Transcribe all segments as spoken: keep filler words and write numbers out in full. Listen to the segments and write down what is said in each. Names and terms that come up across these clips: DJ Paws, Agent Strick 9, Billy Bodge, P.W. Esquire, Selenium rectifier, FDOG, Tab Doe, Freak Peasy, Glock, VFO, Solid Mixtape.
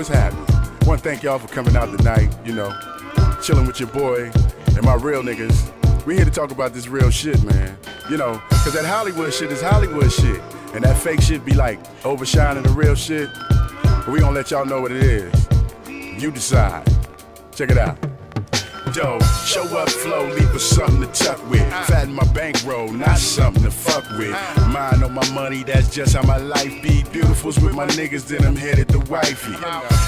what's happening? One, thank y'all for coming out tonight, you know, chilling with your boy and my real niggas. We here to talk about this real shit, man. You know, cause that Hollywood shit is Hollywood shit. And that fake shit be like overshining the real shit. But we gonna let y'all know what it is. You decide. Check it out. Doe, show up, flow, leave with something to tuck with. Fatten my bankroll, not something to fuck with. Mind on my money, that's just how my life be. Beautiful's with my niggas, then I'm headed to wifey.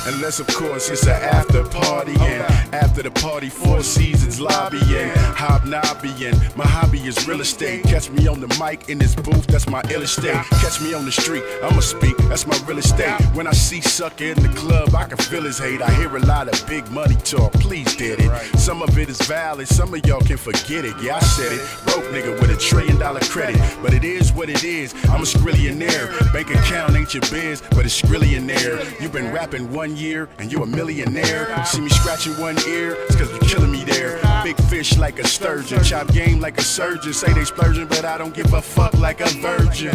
Unless, of course, it's an after party. And after the party, Four Seasons lobbying, hobnobbing. My hobby is real estate. Catch me on the mic in this booth, that's my ill estate. Catch me on the street, I'ma speak, that's my real estate. When I see Sucker in the club, I can feel his hate. I hear a lot of big money talk, please dead it. Some of it is valid, some of y'all can forget it. Yeah, I said it. Broke nigga with a trillion dollar credit. But it is what it is. I'm a scrillionaire. Bank account ain't your biz, but it's scrillionaire. You've been rapping one year and you a millionaire. See me scratching one ear, it's cause you're killing me there. Big fish like a sturgeon, chop game like a surgeon. Say they splurging, but I don't give a fuck like a virgin.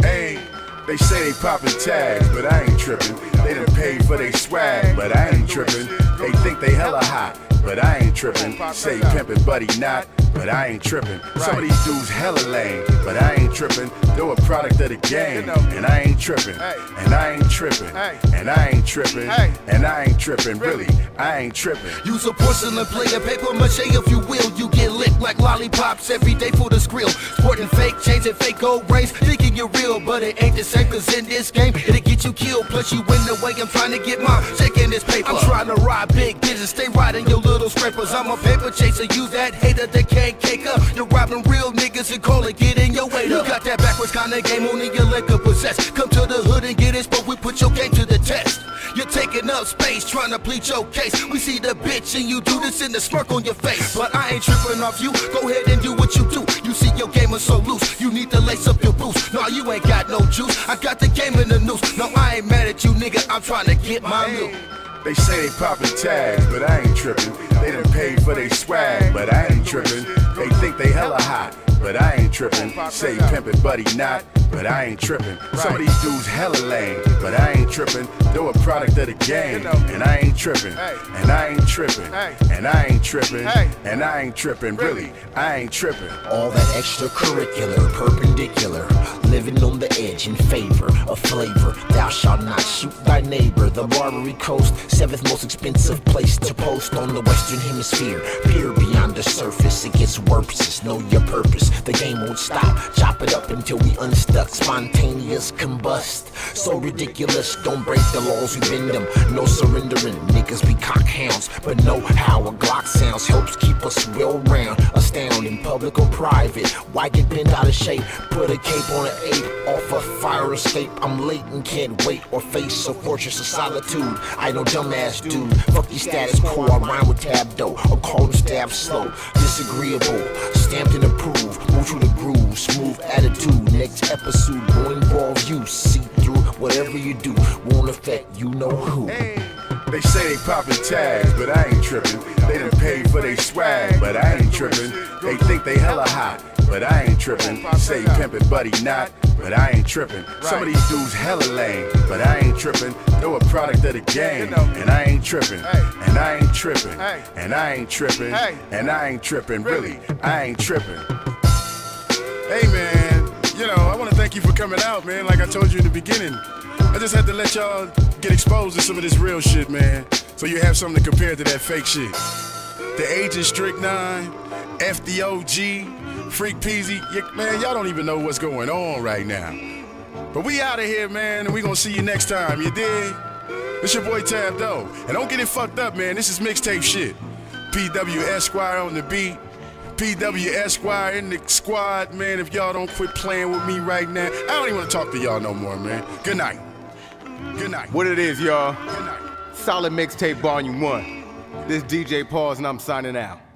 Hey, they say they poppin' tags, but I ain't trippin'. They done paid for they swag, but I ain't trippin'. They think they hella hot, but I ain't trippin'. Say pimpin', buddy, not, but I ain't trippin'. Some of these dudes hella lame, but I ain't trippin'. They're a product of the game, and I ain't trippin'. And I ain't trippin'. And I ain't trippin'. And I ain't trippin'. Really, I ain't trippin'. Use a porcelain player, paper mache if you will. You get licked like lollipops every day for the skrill. Sportin' fake, changing fake gold brains, thinking you're real, but it ain't the same. Cause in this game, it'll get you killed. Plus you in the way I'm trying to get mine. Checking this paper. I'm trying to ride big digits, stay riding your little scrapers. I'm a paper chaser, use that hater that can't cake up. You're robbing real niggas and calling, get in your way up. You got that backwards kind of game, only your liquor possessed. Come to the hood and get it, but we put your game to the test. You're taking up space, trying to plead your case. We see the bitch and you do this in the smirk on your face. But I ain't tripping off you, go ahead and do what you do. You see your game is so loose, you need to lace up your boots. Nah, you ain't got no juice, I got the game in the noose. No, I ain't mad at you, nigga, I'm trying to get my loot. They say they poppin' tags, but I ain't trippin'. They done paid for they swag, but I ain't trippin'. They think they hella hot, but I ain't trippin'. Say pimpin', buddy, not, but I ain't trippin'. Some of these dudes hella lame, but I ain't trippin'. They're a product of the game, and I ain't trippin'. And I ain't trippin'. And I ain't trippin'. And I ain't trippin'. Really, I ain't trippin'. All that extracurricular, perpendicular, living on the edge in favor of flavor. Thou shalt not shoot thy neighbor. The Barbary Coast, seventh most expensive place to post on the Western Hemisphere. Peer beyond the surface, it gets worse. Know your purpose. The game won't stop. Chop it up until we unstuck. Spontaneous combust. So ridiculous. Don't break the laws, we bend them. No surrendering. Niggas be cockhounds, but know how a Glock sounds. Helps keep us well round. Astounding, public or private. Why get bent out of shape? Put a cape on an ape. Off a fire escape. I'm late and can't wait or face a fortress of solitude. I know dumbass dude. Fuck your status quo. I rhyme with Tab Doe or call him stab slow. Disagreeable. Stamped and approved. Move through the groove, smooth attitude. Next episode will involve you. See through whatever you do won't affect you know who. Hey. They say they poppin' tags, but I ain't trippin'. They done paid for they swag, but I ain't trippin'. They think they hella hot, but I ain't trippin'. Say pimpin', buddy, not, but I ain't trippin'. Some of these dudes hella lame, but I ain't trippin'. They're a product of the game, and I ain't trippin'. And I ain't trippin'. And I ain't trippin'. And I ain't trippin'. Really, I ain't trippin'. Hey man, you know, I want to thank you for coming out, man. Like I told you in the beginning, I just had to let y'all get exposed to some of this real shit, man. So you have something to compare to that fake shit. The Agent Strick nine, F D O G, Freak Peasy, yeah, man, y'all don't even know what's going on right now. But we out of here, man, and we gonna see you next time, you dig? It's your boy Tab Doe, and don't get it fucked up, man. This is mixtape shit. P W Esquire on the beat. P W Esquire in the squad, man. If y'all don't quit playing with me right now, I don't even want to talk to y'all no more, man. Good night. Good night. What it is, y'all? Good night. Solid Mixtape Volume one. This is D J Paws, and I'm signing out.